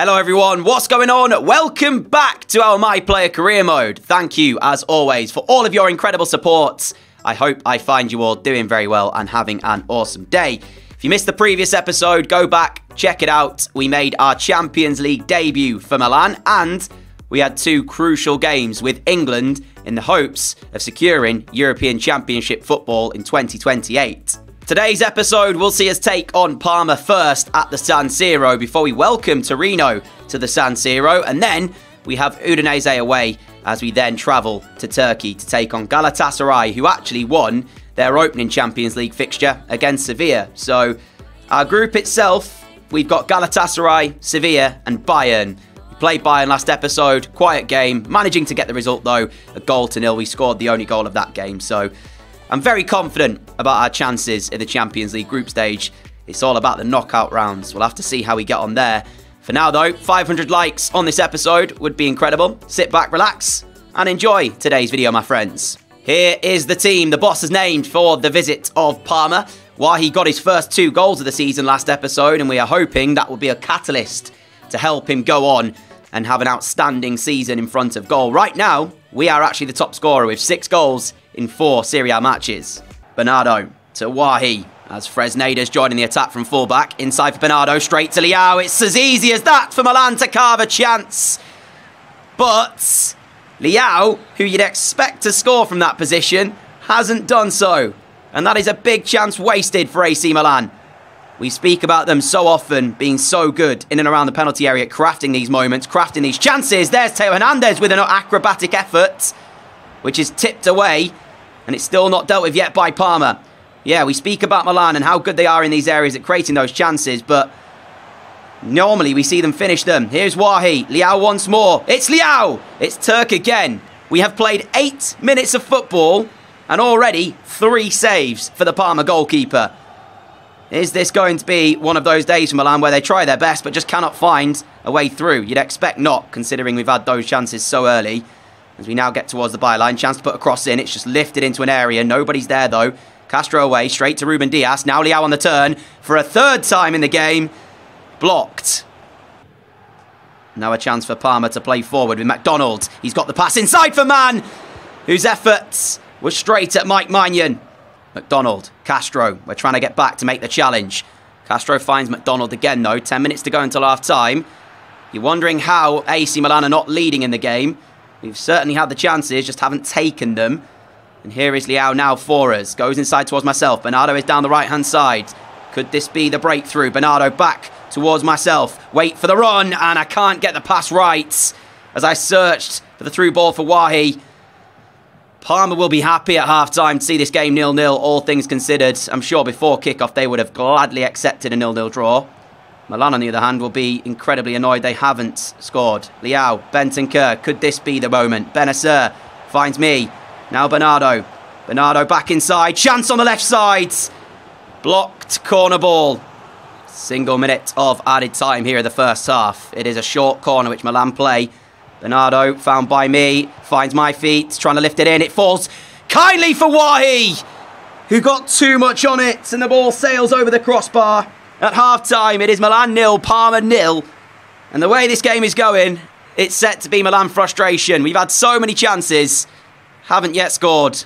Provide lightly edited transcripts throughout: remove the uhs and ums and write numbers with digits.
Hello everyone, what's going on? Welcome back to our My Player Career Mode. Thank you, as always, for all of your incredible support. I hope I find you all doing very well and having an awesome day. If you missed the previous episode, go back, check it out. We made our Champions League debut for Milan, and we had two crucial games with England in the hopes of securing European Championship football in 2028. Today's episode will see us take on Parma first at the San Siro before we welcome Torino to the San Siro, and then we have Udinese away as we then travel to Turkey to take on Galatasaray, who actually won their opening Champions League fixture against Sevilla. So our group itself, we've got Galatasaray, Sevilla and Bayern. We played Bayern last episode, quiet game, managing to get the result though, 1-0. We scored the only goal of that game, so I'm very confident about our chances in the Champions League group stage. It's all about the knockout rounds. We'll have to see how we get on there. For now, though, 500 likes on this episode would be incredible. Sit back, relax, and enjoy today's video, my friends. Here is the team the boss has named for the visit of Parma. Wahi got his first 2 goals of the season last episode, and we are hoping that will be a catalyst to help him go on and have an outstanding season in front of goal. Right now, we are actually the top scorer with 6 goals in 4 Serie A matches. Bernardo to Wahi as Fresneda's joining the attack from fullback. Inside for Bernardo, straight to Leao. It's as easy as that for Milan to carve a chance. But Leao, who you'd expect to score from that position, hasn't done so. And that is a big chance wasted for AC Milan. We speak about them so often being so good in and around the penalty area, crafting these moments, crafting these chances. There's Teo Hernandez with an acrobatic effort, which is tipped away, and it's still not dealt with yet by Parma. Yeah, we speak about Milan and how good they are in these areas at creating those chances, but normally we see them finish them. Here's Wahi, Leao once more. It's Leao! It's Turk again. We have played 8 minutes of football and already 3 saves for the Parma goalkeeper. Is this going to be one of those days for Milan where they try their best but just cannot find a way through? You'd expect not, considering we've had those chances so early. As we now get towards the byline, chance to put a cross in. It's just lifted into an area. Nobody's there, though. Castro away, straight to Rúben Dias. Now Leao on the turn for a 3rd time in the game. Blocked. Now a chance for Palmer to play forward with McDonald. He's got the pass inside for Mann, whose efforts were straight at Mike Maignan. McDonald, Castro, we're trying to get back to make the challenge. Castro finds McDonald again, though. 10 minutes to go until half-time. You're wondering how AC Milan are not leading in the game. We've certainly had the chances, just haven't taken them. And here is Leao now for us. Goes inside towards myself. Bernardo is down the right-hand side. Could this be the breakthrough? Bernardo back towards myself. Wait for the run, and I can't get the pass right. As I searched for the through ball for Wahi. Palmer will be happy at half-time to see this game 0-0, all things considered. I'm sure before kick-off they would have gladly accepted a 0-0 draw. Milan, on the other hand, will be incredibly annoyed they haven't scored. Leao, Bentenker, could this be the moment? Bennacer finds me. Now Bernardo. Bernardo back inside. Chance on the left side. Blocked corner ball. Single minute of added time here in the first half. It is a short corner which Milan play. Bernardo, found by me, finds my feet, trying to lift it in. It falls kindly for Wahi, who got too much on it, and the ball sails over the crossbar. At half-time, it is Milan 0, Parma 0. And the way this game is going, it's set to be Milan frustration. We've had so many chances, haven't yet scored.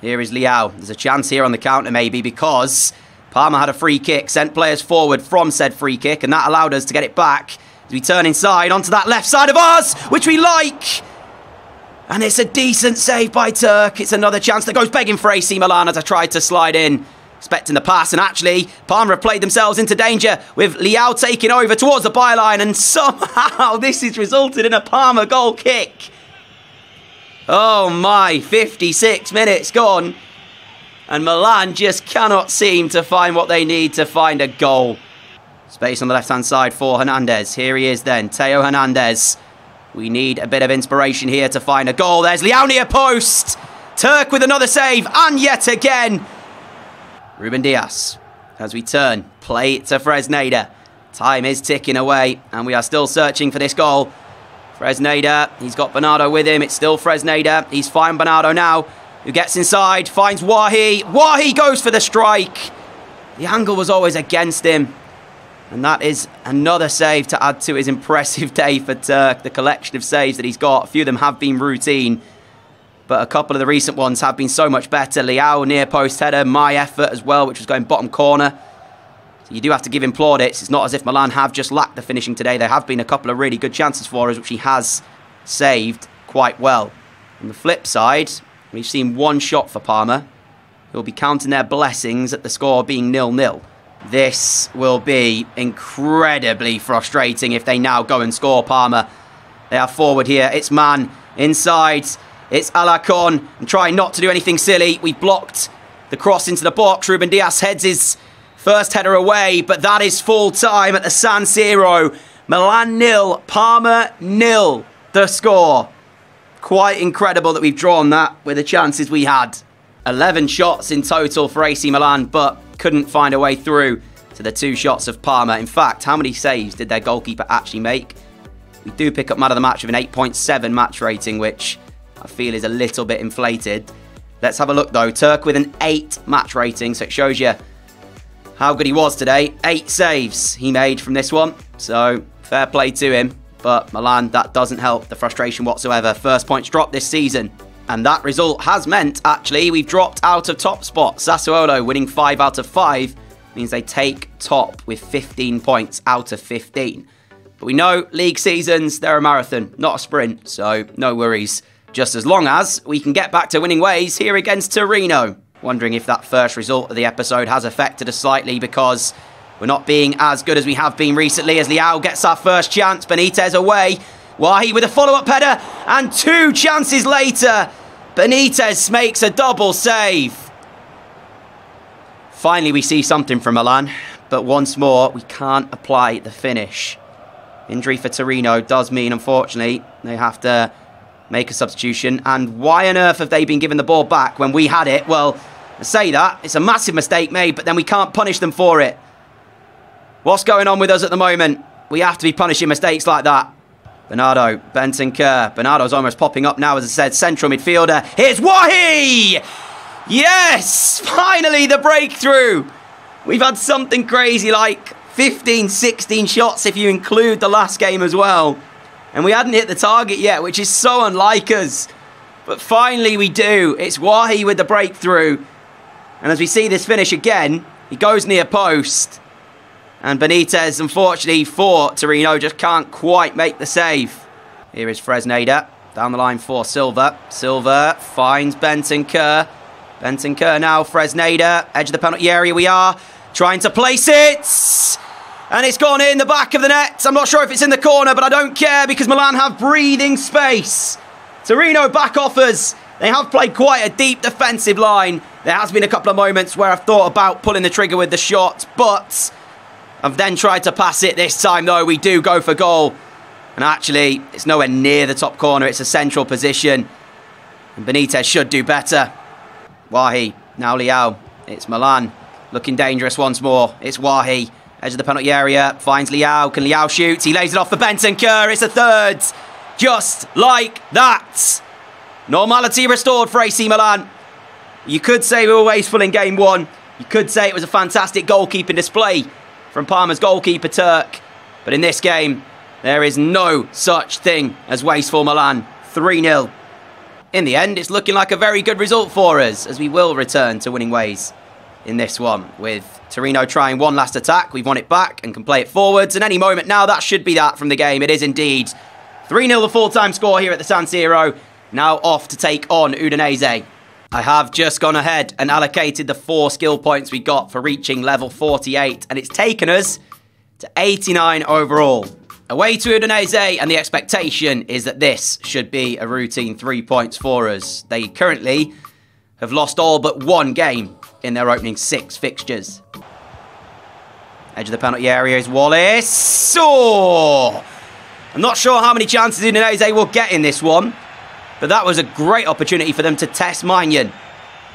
Here is Leao. There's a chance here on the counter, maybe, because Parma had a free kick, sent players forward from said free kick, and that allowed us to get it back. We turn inside onto that left side of ours, which we like. And it's a decent save by Turk. It's another chance that goes begging for AC Milan as I tried to slide in, expecting the pass. And actually, Palmer have played themselves into danger with Leao taking over towards the byline. And somehow this has resulted in a Palmer goal kick. Oh my, 56 minutes gone. And Milan just cannot seem to find what they need to find a goal. Space on the left-hand side for Hernandez. Here he is then, Teo Hernandez. We need a bit of inspiration here to find a goal. There's Leao near post. Turk with another save, and yet again. Rúben Dias, as we turn, play it to Fresneda. Time is ticking away, and we are still searching for this goal. Fresneda, he's got Bernardo with him. It's still Fresneda. He's fine Bernardo now, who gets inside, finds Wahi. Wahi goes for the strike. The angle was always against him. And that is another save to add to his impressive day for Turk, the collection of saves that he's got. A few of them have been routine, but a couple of the recent ones have been so much better. Leao, near post header, my effort as well, which was going bottom corner. So you do have to give him plaudits. It's not as if Milan have just lacked the finishing today. There have been a couple of really good chances for us, which he has saved quite well. On the flip side, we've seen one shot for Parma. He'll be counting their blessings at the score being 0-0. This will be incredibly frustrating if they now go and score, Palmer. They are forward here. It's Mann. Inside. It's Alacon. And trying not to do anything silly. We blocked the cross into the box. Rúben Dias heads his first header away. But that is full time at the San Siro. Milan 0, Palmer 0. The score. Quite incredible that we've drawn that with the chances we had. 11 shots in total for AC Milan, but couldn't find a way through to the two shots of Parma. In fact, how many saves did their goalkeeper actually make? We do pick up man of the match with an 8.7 match rating, which I feel is a little bit inflated. Let's have a look though. Turk with an 8 match rating, so it shows you how good he was today. 8 saves he made from this one, so fair play to him. But Milan, that doesn't help the frustration whatsoever. First points dropped this season. And that result has meant, actually, we've dropped out of top spot. Sassuolo winning 5 out of 5 means they take top with 15 points out of 15. But we know league seasons, they're a marathon, not a sprint, so no worries. Just as long as we can get back to winning ways here against Torino. Wondering if that first result of the episode has affected us slightly because we're not being as good as we have been recently as Leao gets our first chance. Benitez away. Wahi with a follow-up header, and 2 chances later, Benitez makes a double save. Finally, we see something from Milan, but once more, we can't apply the finish. Injury for Torino does mean, unfortunately, they have to make a substitution, and why on earth have they been given the ball back when we had it? Well, I say that, it's a massive mistake made, but then we can't punish them for it. What's going on with us at the moment? We have to be punishing mistakes like that. Bernardo, Bentenker. Bernardo's almost popping up now, as I said, central midfielder. Here's Wahi! Yes! Finally the breakthrough! We've had something crazy like 15, 16 shots if you include the last game as well. And we hadn't hit the target yet, which is so unlike us. But finally we do. It's Wahi with the breakthrough. And as we see this finish again, he goes near post. And Benitez, unfortunately, for Torino, just can't quite make the save. Here is Fresneda, down the line for Silva. Silva finds Bentenker. Bentenker now, Fresneda, edge of the penalty area we are. Trying to place it. And it's gone in the back of the net. I'm not sure if it's in the corner, but I don't care because Milan have breathing space. Torino back offers. They have played quite a deep defensive line. There has been a couple of moments where I've thought about pulling the trigger with the shot, but I've then tried to pass it. This time, though, we do go for goal. And actually, it's nowhere near the top corner. It's a central position. And Benitez should do better. Wahi, now Leao. It's Milan looking dangerous once more. It's Wahi, edge of the penalty area. Finds Leao. Can Leao shoot? He lays it off for Bentenker. It's a third. Just like that. Normality restored for AC Milan. You could say we were wasteful in game one. You could say it was a fantastic goalkeeping display from Parma's goalkeeper, Turk. But in this game, there is no such thing as wasteful Milan. 3-0. In the end, it's looking like a very good result for us, as we will return to winning ways in this one. With Torino trying one last attack, we've won it back and can play it forwards. And any moment now, that should be that from the game. It is indeed 3-0 the full-time score here at the San Siro. Now off to take on Udinese. I have just gone ahead and allocated the 4 skill points we got for reaching level 48, and it's taken us to 89 overall. Away to Udinese, and the expectation is that this should be a routine 3 points for us. They currently have lost all but 1 game in their opening 6 fixtures. Edge of the penalty area is Wallace. Oh! I'm not sure how many chances Udinese will get in this one. But that was a great opportunity for them to test Maignan.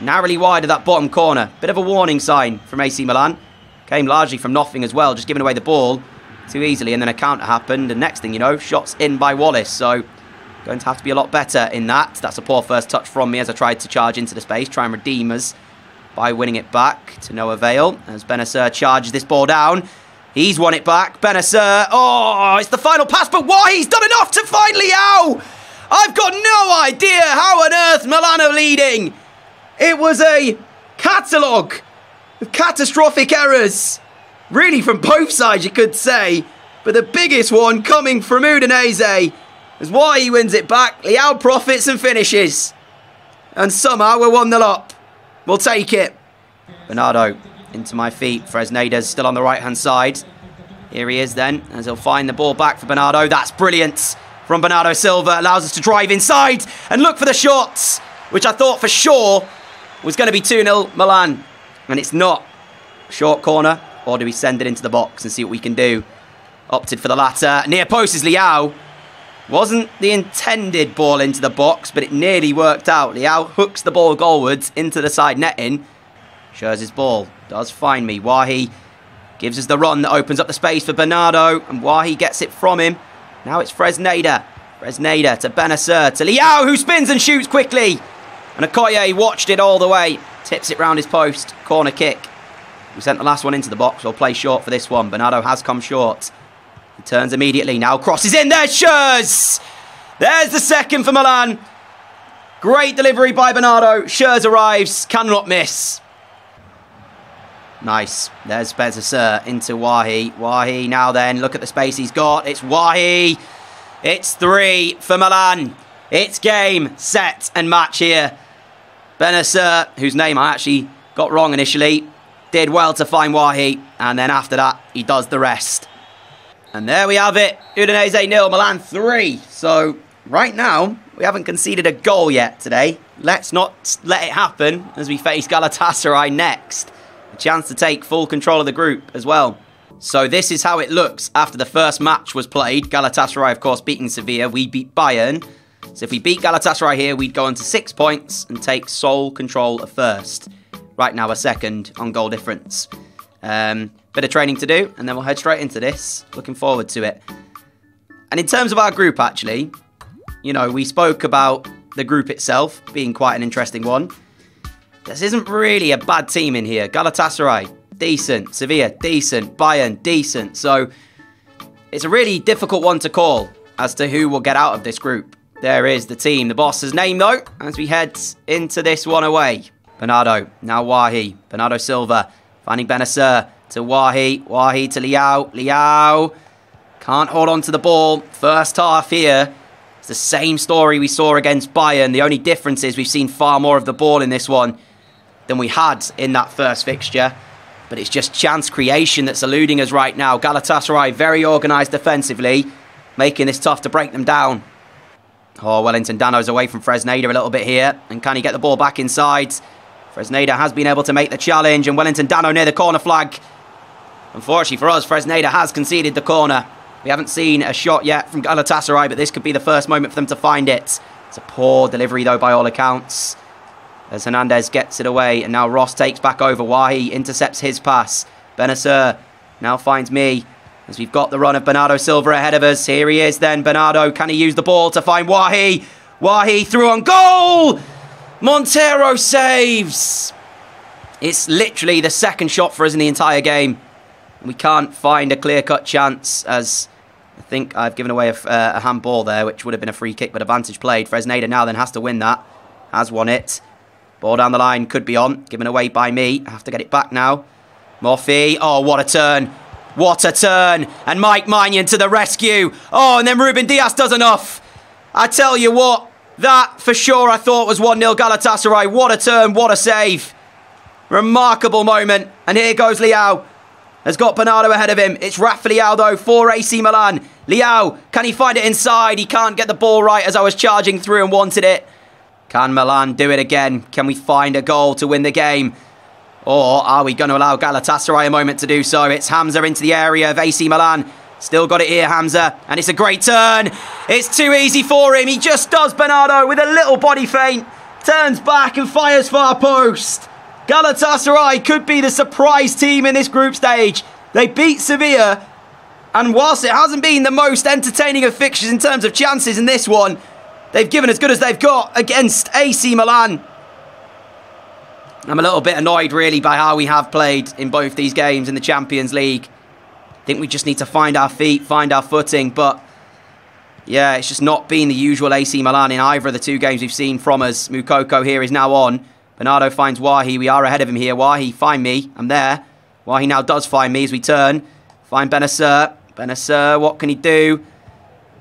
Narrowly wide of that bottom corner. Bit of a warning sign from AC Milan. Came largely from nothing as well, just giving away the ball too easily. And then a counter happened. And next thing you know, shots in by Wallace. So, going to have to be a lot better in that. That's a poor first touch from me as I tried to charge into the space. Try and redeem us by winning it back to no avail. As Bennacer charges this ball down. He's won it back. Bennacer. Oh, it's the final pass, but Wahi's done enough to find Leao. I've got no idea how on earth Milan are leading. It was a catalogue of catastrophic errors. Really from both sides, you could say. But the biggest one coming from Udinese. As Wahi wins it back, Leao profits and finishes. And somehow we're 1-0 up. We'll take it. Bernardo into my feet. Fresneda's still on the right-hand side. Here he is then, as he'll find the ball back for Bernardo. That's brilliant from Bernardo Silva. Allows us to drive inside and look for the shots, which I thought for sure was going to be 2-0 Milan. And it's not. Short corner, or do we send it into the box and see what we can do? Opted for the latter. Near post is Leao. Wasn't the intended ball into the box, but it nearly worked out. Leao hooks the ball goalwards into the side netting. Scherz's ball does find me. Wahi gives us the run that opens up the space for Bernardo, and Wahi gets it from him. Now it's Fresneda. Fresneda to Bennacer, to Leao, who spins and shoots quickly. And Okoye watched it all the way. Tips it round his post. Corner kick. We sent the last one into the box. We'll play short for this one. Bernardo has come short. He turns immediately, now crosses in, there's Scherz! There's the second for Milan. Great delivery by Bernardo, Scherz arrives, cannot miss. Nice, there's Bennacer into Wahi. Wahi now then, look at the space he's got, it's Wahi. It's 3 for Milan. It's game, set and match here. Bennacer, whose name I actually got wrong initially, did well to find Wahi, and then after that, he does the rest. And there we have it, Udinese 0, Milan 3. So, right now, we haven't conceded a goal yet today. Let's not let it happen as we face Galatasaray next. A chance to take full control of the group as well. So this is how it looks after the first match was played. Galatasaray, of course, beating Sevilla. We beat Bayern. So if we beat Galatasaray here, we'd go on to 6 points and take sole control of first. Right now, a second on goal difference. Bit of training to do, and then we'll head straight into this. Looking forward to it. And in terms of our group, actually, you know, we spoke about the group itself being quite an interesting one. This isn't really a bad team in here. Galatasaray, decent. Sevilla, decent. Bayern, decent. So it's a really difficult one to call as to who will get out of this group. There is the team. The boss's name, though, as we head into this one away. Bernardo, now Wahi. Bernardo Silva, finding Bennacer to Wahi. Wahi to Leao. Leao can't hold on to the ball. First half here, it's the same story we saw against Bayern. The only difference is we've seen far more of the ball in this one than we had in that first fixture. But it's just chance creation that's eluding us right now. Galatasaray very organised defensively, making this tough to break them down. Oh, Wellington Dano's away from Fresneda a little bit here. And can he get the ball back inside? Fresneda has been able to make the challenge, and Wellington Dano near the corner flag. Unfortunately for us, Fresneda has conceded the corner. We haven't seen a shot yet from Galatasaray, but this could be the first moment for them to find it. It's a poor delivery, though, by all accounts. As Hernandez gets it away, and now Ross takes back over. Wahi intercepts his pass. Bennacer now finds me, as we've got the run of Bernardo Silva ahead of us. Here he is then, Bernardo. Can he use the ball to find Wahi? Wahi through on goal! Montero saves. It's literally the second shot for us in the entire game. We can't find a clear-cut chance, as I think I've given away a handball there, which would have been a free kick, but advantage played. Fresneda now then has to win that. Has won it. Ball down the line, could be on. Given away by me. I have to get it back now. Morphy. Oh, what a turn. What a turn. And Mike Maignan to the rescue. Oh, and then Rúben Dias does enough. I tell you what. That, for sure, I thought was 1-0 Galatasaray. What a turn, what a save. Remarkable moment. And here goes Leao. Has got Bernardo ahead of him. It's Rafa Leao, though, for AC Milan. Leao, can he find it inside? He can't get the ball right as I was charging through and wanted it. Can Milan do it again? Can we find a goal to win the game? Or are we going to allow Galatasaray a moment to do so? It's Hamza into the area of AC Milan. Still got it here, Hamza. And it's a great turn. It's too easy for him. He just does Bernardo with a little body feint. Turns back and fires far post. Galatasaray could be the surprise team in this group stage. They beat Sevilla. And whilst it hasn't been the most entertaining of fixtures in terms of chances in this one, they've given as good as they've got against AC Milan. I'm a little bit annoyed, really, by how we have played in both these games in the Champions League. think we just need to find our feet, find our footing. But yeah, it's just not been the usual AC Milan in either of the two games we've seen from us. Moukoko here is now on. Bernardo finds Wahi. We are ahead of him here. Wahi, find me. I'm there. Wahi now does find me as we turn. Find Bennacer. Bennacer, what can he do?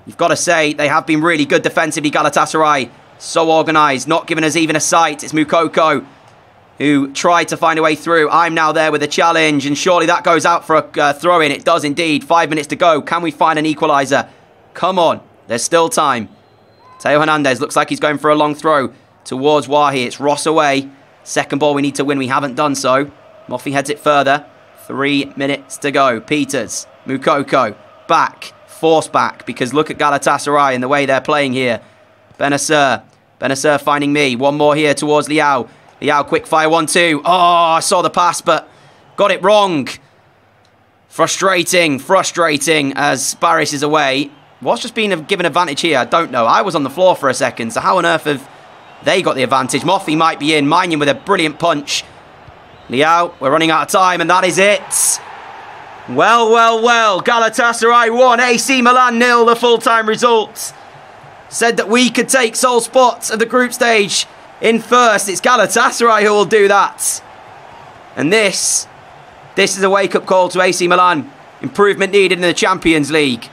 You've got to say, they have been really good defensively, Galatasaray. So organised, not giving us even a sight. It's Moukoko who tried to find a way through. I'm now there with a challenge, and surely that goes out for a throw-in. It does indeed. 5 minutes to go. Can we find an equaliser? Come on. There's still time. Teo Hernandez looks like he's going for a long throw towards Wahi. It's Ross away. Second ball we need to win. We haven't done so. Moffey heads it further. 3 minutes to go. Peters, Moukoko, back. Force back, because look at Galatasaray and the way they're playing here. Bennacer. Bennacer finding me. One more here towards Leao. Leao, quick fire, 1-2. Oh, I saw the pass, but got it wrong. Frustrating, frustrating as Barris is away. What's just been given advantage here? I don't know. I was on the floor for a second, so how on earth have they got the advantage? Moffey might be in. Maignan with a brilliant punch. Leao, we're running out of time, and that is it. Well, well, well. Galatasaray 1, AC Milan 0, the full-time result. Said that we could take sole spots at the group stage in first. It's Galatasaray who will do that. And this is a wake-up call to AC Milan. Improvement needed in the Champions League.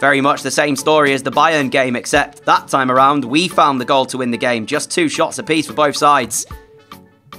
Very much the same story as the Bayern game, except that time around, we found the goal to win the game. Just 2 shots apiece for both sides.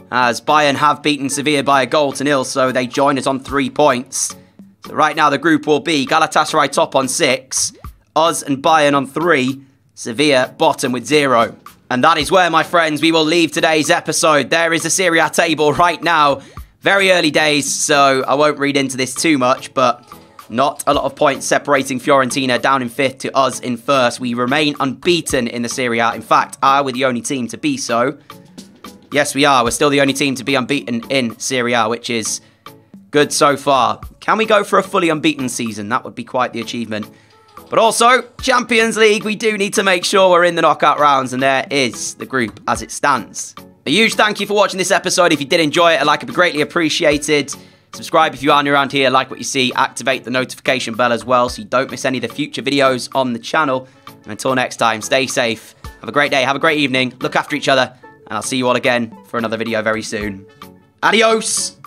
As Bayern have beaten Sevilla by a 1-0, so they join us on 3 points. So right now the group will be Galatasaray top on 6, us and Bayern on 3, Sevilla bottom with 0. And that is where, my friends, we will leave today's episode. There is the Serie A table right now. Very early days, so I won't read into this too much, but not a lot of points separating Fiorentina down in 5th to us in 1st. We remain unbeaten in the Serie A. In fact, are we the only team to be so? Yes, we are. We're still the only team to be unbeaten in Serie A, which is good so far. Can we go for a fully unbeaten season? That would be quite the achievement. But also, Champions League, we do need to make sure we're in the knockout rounds, and there is the group as it stands. A huge thank you for watching this episode. If you did enjoy it, a like would be greatly appreciated. Subscribe if you are new around here, like what you see, activate the notification bell as well so you don't miss any of the future videos on the channel. And until next time, stay safe, have a great day, have a great evening, look after each other, and I'll see you all again for another video very soon. Adios!